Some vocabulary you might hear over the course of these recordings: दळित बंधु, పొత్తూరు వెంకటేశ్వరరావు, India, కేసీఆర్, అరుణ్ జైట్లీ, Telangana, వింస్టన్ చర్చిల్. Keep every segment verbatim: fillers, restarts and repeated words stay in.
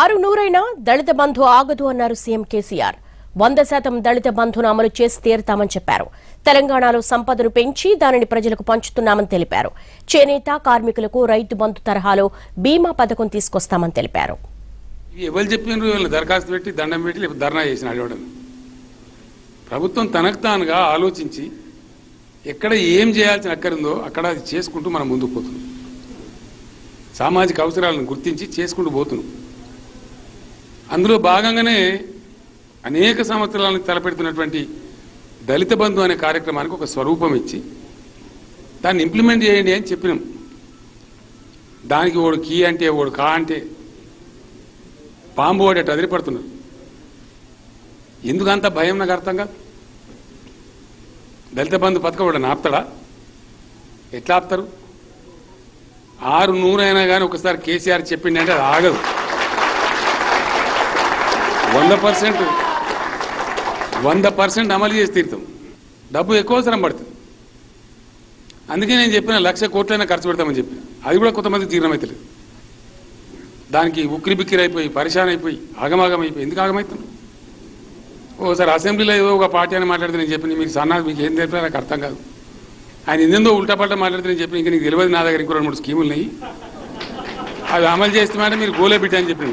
ఆరు నూరైనా దళిత బంధు ఆగదు అన్నారు సీఎం కేసీఆర్। सौ प्रतिशत దళిత బంధును అమలు చేసి తీరుతామని చెప్పారు। తెలంగాణలో సంపదను పెంచి దానిని ప్రజలకు పంచుతున్నామని తెలిపారు। చేనేత కార్మికులకు రైతు బంధు తరహాలో బీమా పథకం తీసుకొస్తామని తెలిపారు। ఈ ఎవల్ చెప్పినరు వీళ్ళ దరఖాస్తు పెట్టి దండం పెట్టి ధర్నా చేసిన అడవడం ప్రభుత్వం తనకతానగా ఆలోచించి ఎక్కడ ఏం చేయాల్సిన అక్కరిందో అక్కడ అది చేసుకుంటూ మనం ముందుకు పోతున్నాం। సామాజిక అవసరాలను గుర్తించి చేసుకుంటూ పోతున్నాం। అందులో భాగంగానే అనేక సంవత్సరాలను తలపెడుతున్నటువంటి దళిత బంధు అనే కార్యక్రమానికి ఒక స్వరూపం ఇచ్చి దాన్ని ఇంప్లిమెంట్ చేయండి అని చెప్పినాం। దానికి ఓడు కీ అంటే ఓడు కా అంటే పాంబు ఓడేట అదిరిపడుతున్నారు। ఎందుకంత భయం నాకు అర్థం కాదు। దళిత బంధు పథకం వాడు ఆపుతాడా? ఎట్లా ఆపుతారు? ఆరు నూరైనా కానీ ఒకసారి కేసీఆర్ చెప్పిండి అంటే అది ఆగదు। వంద పర్సెంట్ వంద పర్సెంట్ అమలు చేసి తీరుతాం। డబ్బు ఎక్కువ అవసరం పడుతుంది। అందుకే నేను చెప్పిన లక్ష కోట్లైనా ఖర్చు పెడతామని చెప్పిన అది కూడా కొంతమంది తీర్ణమైతలేదు। దానికి ఉక్కిరి బిక్కిరి అయిపోయి పరిశాన్ అయిపోయి ఆగమాగం అయిపోయి ఎందుకు ఆగమవుతున్నారు? ఓసారి అసెంబ్లీలో ఏదో ఒక పార్టీ అని మాట్లాడితే నేను చెప్పిన మీరు సన్నా మీకు ఏం తెలిపారు నాకు అర్థం కాదు। ఆయన ఎందెందో ఉల్టాపల్టా మాట్లాడితే నేను చెప్పిన ఇంకా నీకు తెలియదు నా దగ్గర ఇంకో రెండు మూడు స్కీములు ఉన్నాయి అవి అమలు చేస్తామంటే మీరు గోలే బిడ్డ అని చెప్పిన।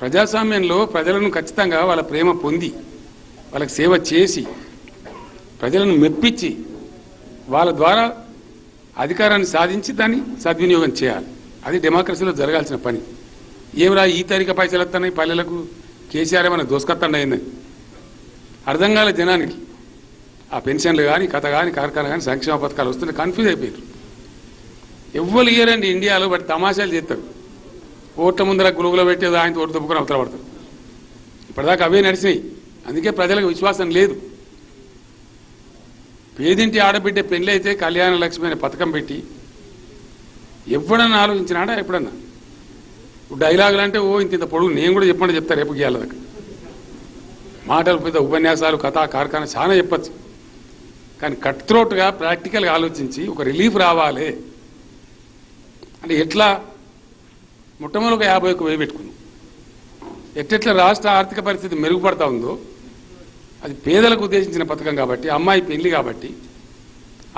ప్రజాస్వామ్యంలో ప్రజలను ఖచ్చితంగా వాళ్ళ ప్రేమ పొంది వాళ్ళకి సేవ చేసి ప్రజలను మెప్పించి వాళ్ళ ద్వారా అధికారాన్ని సాధించి దాన్ని సద్వినియోగం చేయాలి। అది డెమోక్రసీలో జరగాల్సిన పని। ఏమిరా ఈ తారీఖు పైసలు వస్తున్నాయి పల్లెలకు కేసీఆర్ ఏమైనా దోసుకొస్తాడు అయిందని అర్థం కాలే జనానికి। ఆ పెన్షన్లు కానీ కథ కానీ కార్ఖానా కానీ సంక్షేమ పథకాలు వస్తుంటే కన్ఫ్యూజ్ అయిపోయారు। ఎవ్వరు ఇయ్యరండి ఇండియాలో బట్ తమాషాలు చేస్తారు। ఓట్ల ముందర గులుగులో పెట్టేది ఆయనతో ఓటు తప్పుకొని అవతల పడతారు। ఇప్పటిదాకా అవే నడిచినాయి। అందుకే ప్రజలకు విశ్వాసం లేదు। పేదింటి ఆడబిడ్డ పెళ్ళి అయితే కళ్యాణ లక్ష్మి అనే పథకం పెట్టి ఎప్పుడన్నా ఆలోచించినాడా? ఎప్పుడన్నా డైలాగులు అంటే ఓ ఇంత ఇంత పొడుగు నేను కూడా చెప్పండి చెప్తారు రేపు గీయాల దగ్గర మాటలు పెద్ద ఉపన్యాసాలు కథా కార్ఖానా చాలా చెప్పచ్చు కానీ కట్ త్రోట్గా ప్రాక్టికల్గా ఆలోచించి ఒక రిలీఫ్ రావాలి అంటే ఎట్లా మొట్టమొదటి ఒక యాభై ఒక్క వేలు పెట్టుకున్నాం। ఎట్టెట్లా రాష్ట్ర ఆర్థిక పరిస్థితి మెరుగుపడతా ఉందో అది పేదలకు ఉద్దేశించిన పథకం కాబట్టి అమ్మాయి పెళ్లి కాబట్టి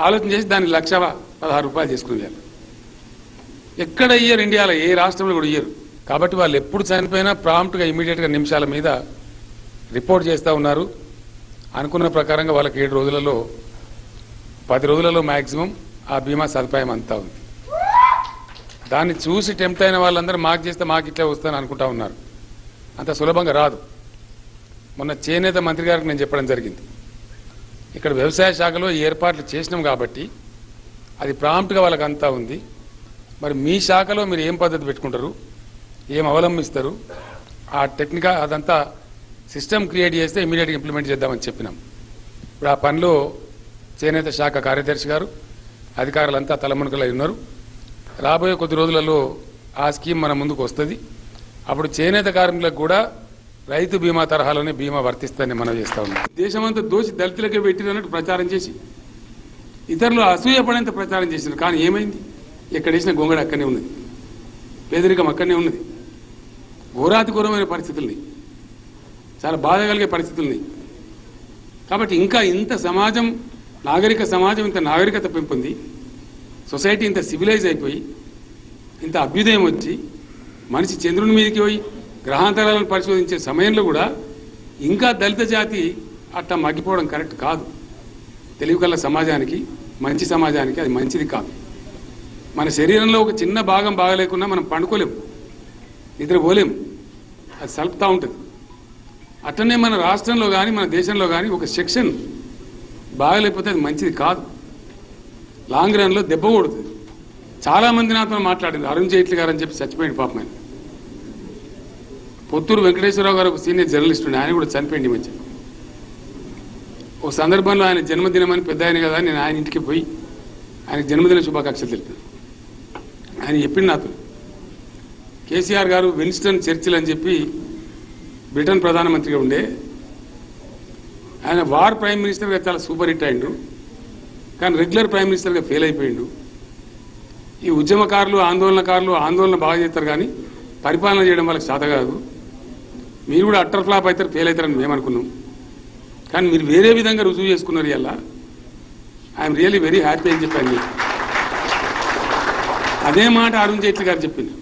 ఆలోచన చేసి దాన్ని లక్ష పదహారు రూపాయలు చేసుకునే ఎక్కడ ఇయ్యరు ఇండియాలో ఏ రాష్ట్రంలో కూడా ఇయ్యరు। కాబట్టి వాళ్ళు ఎప్పుడు చనిపోయినా ప్రాంప్ట్గా ఇమీడియట్గా నిమిషాల మీద రిపోర్ట్ చేస్తూ ఉన్నారు। అనుకున్న ప్రకారంగా వాళ్ళకి ఏడు రోజులలో పది రోజులలో మ్యాక్సిమం ఆ బీమా సదుపాయం అంతా ఉంది। దాన్ని చూసి టెంప్ట్ అయిన వాళ్ళందరూ మాకు చేస్తే మాకు ఇట్లా వస్తాను అనుకుంటా ఉన్నారు। అంత సులభంగా రాదు। మొన్న చేనేత మంత్రి గారికి నేను చెప్పడం జరిగింది ఇక్కడ వ్యవసాయ శాఖలో ఏర్పాట్లు చేసినాం కాబట్టి అది ప్రాంప్ట్గా వాళ్ళకి అంతా ఉంది। మరి మీ శాఖలో మీరు ఏం పద్ధతి పెట్టుకుంటారు ఏం అవలంబిస్తారు ఆ టెక్నికల్ అదంతా సిస్టమ్ క్రియేట్ చేస్తే ఇమీడియట్గా ఇంప్లిమెంట్ చేద్దామని చెప్పినాం। ఇప్పుడు ఆ పనిలో చేనేత శాఖ కార్యదర్శి గారు అధికారులంతా తలమునకలై ఉన్నారు। రాబోయే కొద్ది రోజులలో ఆ స్కీమ్ మన ముందుకు వస్తుంది। అప్పుడు చేనేత కార్మికులకు కూడా రైతు బీమా తరహాలోనే బీమా వర్తిస్తుందని మనం చేస్తా ఉన్నాం। దేశమంతా దోషి దళితులకే పెట్టినట్టు ప్రచారం చేసి ఇతరులు అసూయపడేంత ప్రచారం చేసినారు కానీ ఏమైంది? ఎక్కడ వేసిన గొంగడి అక్కడనే ఉన్నది, పేదరికం అక్కడనే ఉన్నది, ఘోరాతి ఘోరమైన పరిస్థితుల్ని చాలా బాధ కలిగే పరిస్థితుల్ని। కాబట్టి ఇంకా ఇంత సమాజం నాగరిక సమాజం ఇంత నాగరికత పెంపొంది సొసైటీ ఇంత సివిలైజ్ అయిపోయి ఇంత అభ్యుదయం వచ్చి మనిషి చంద్రుని మీదకి పోయి గ్రహాంతరాలను పరిశోధించే సమయంలో కూడా ఇంకా దళిత జాతి అట్లా మగ్గిపోవడం కరెక్ట్ కాదు। తెలివికల్ల సమాజానికి మంచి సమాజానికి అది మంచిది కాదు। మన శరీరంలో ఒక చిన్న భాగం బాగలేకున్నా మనం పండుకోలేము, నిద్రపోలేము, అది సలుపుతూ ఉంటుంది। అట్లనే మన రాష్ట్రంలో కానీ మన దేశంలో కానీ ఒక సెక్షన్ బాగలేకపోతే అది మంచిది కాదు, లాంగ్ రన్లో దెబ్బ కొడుతుంది। చాలామంది నాతో మాట్లాడింది అరుణ్ జైట్లీ గారు అని చెప్పి చచ్చిపోయింది పాపం ఆయన। పొత్తూరు వెంకటేశ్వరరావు గారు ఒక సీనియర్ జర్నలిస్ట్ ఉండే ఆయన కూడా చనిపోయింది ఈ మధ్య। ఒక సందర్భంలో ఆయన జన్మదినం అని పెద్ద ఆయన కదా నేను ఆయన ఇంటికి పోయి ఆయనకు జన్మదిన శుభాకాంక్షలు తెలిపాను। ఆయన చెప్పింది నాతో కేసీఆర్ గారు వింస్టన్ చర్చిల్ అని చెప్పి బ్రిటన్ ప్రధానమంత్రిగా ఉండే ఆయన వార్ ప్రైమ్ మినిస్టర్గా చాలా సూపర్ హిట్ అయ్యిండు కానీ రెగ్యులర్ ప్రైమ్ మినిస్టర్గా ఫెయిల్ అయిపోయిండు। ఈ ఉద్యమకారులు ఆందోళనకారులు ఆందోళన బాగా చేస్తారు కానీ పరిపాలన చేయడం వాళ్ళకి సాధ కాదు. మీరు కూడా అట్టర్ ఫ్లాప్ అవుతారు, ఫెయిల్ అవుతారని మేము అనుకున్నాం. కానీ మీరు వేరే విధంగా రుజువు చేసుకున్నారు. ఇలా ఐఎమ్ రియల్లీ వెరీ హ్యాపీ అని చెప్పాను. అదే మాట అరుణ్ జైట్లీ గారు చెప్పింది.